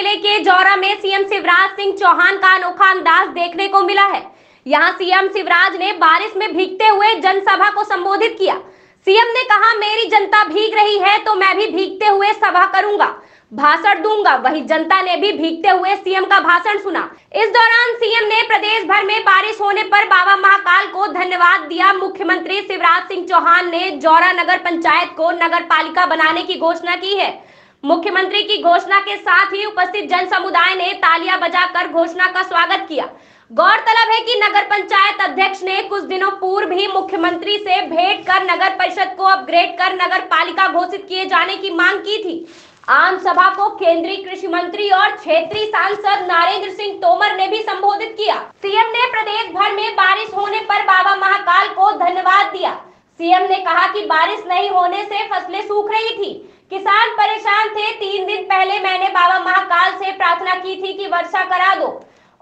जिले के जौरा में सीएम शिवराज सिंह चौहान का अनोखा अंदाज देखने को मिला है। यहां सीएम शिवराज ने बारिश में भीगते हुए जनसभा को संबोधित किया। सीएम ने कहा, मेरी जनता भीग रही है तो मैं भी भीगते हुए सभा करूंगा, भाषण दूंगा। वहीं जनता ने भी भीगते हुए सीएम का भाषण सुना। इस दौरान सीएम ने प्रदेश भर में बारिश होने पर बाबा महाकाल को धन्यवाद दिया। मुख्यमंत्री शिवराज सिंह चौहान ने जौरा नगर पंचायत को नगर पालिका बनाने की घोषणा की है। मुख्यमंत्री की घोषणा के साथ ही उपस्थित जन समुदाय ने तालियां बजाकर घोषणा का स्वागत किया। गौरतलब है कि नगर पंचायत अध्यक्ष ने कुछ दिनों पूर्व ही मुख्यमंत्री से भेंट कर नगर परिषद को अपग्रेड कर नगर पालिका घोषित किए जाने की मांग की थी। आम सभा को केंद्रीय कृषि मंत्री और क्षेत्रीय सांसद नरेंद्र सिंह तोमर ने भी संबोधित किया। सीएम ने प्रदेश भर में बारिश होने पर बाबा महाकाल को धन्यवाद दिया। सीएम ने कहा कि बारिश नहीं होने से फसलें सूख रही थी, किसान परेशान थे। 3 दिन पहले मैंने बाबा महाकाल से प्रार्थना की थी कि वर्षा करा दो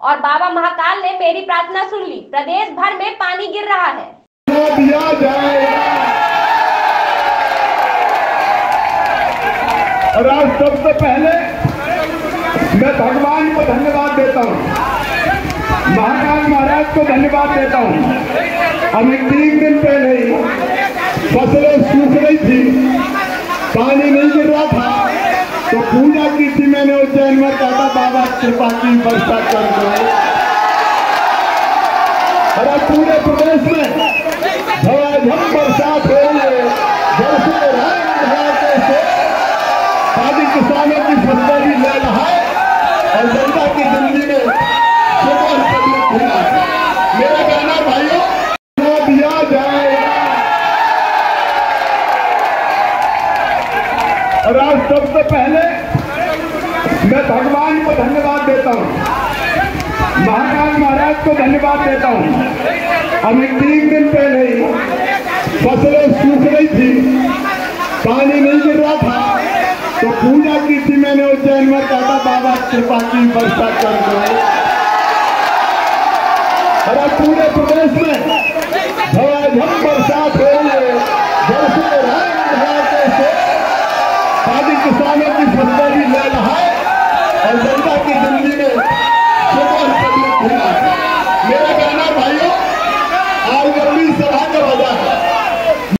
और बाबा महाकाल ने मेरी प्रार्थना सुन ली। प्रदेश भर में पानी गिर रहा है। और आज सबसे पहले मैं भगवान को धन्यवाद देता हूँ, महाकाल महाराज को धन्यवाद देता हूँ। अभी 3 दिन पहले ही फसलें सूख रही थी, पानी नहीं गिर रहा था, तो पूजा की थी मैंने उज्जैन में। कहता बाबा कृपा की वर्षा कर दो। और अब पूरे प्रदेश में झमाझम बरसात हो रही है। किसानों की फसल भी ले रहा है और जनता की जिंदगी में मेरा कहना भाइयों दिया जाएगा। और आज सबसे पहले मैं भगवान को धन्यवाद देता हूँ, महाकाल महाराज को धन्यवाद देता हूँ। अभी 3 दिन पहले ही फसलें सूख रही थी, पानी नहीं गिर रहा था, तो पूजा की थी मैंने उज्जैन में। कहता बाबा कृपा की वर्षा कर दो। और अब पूरे प्रदेश में झमाझम बरसात हो रही है। किसानों की फसल भी ले रहा है और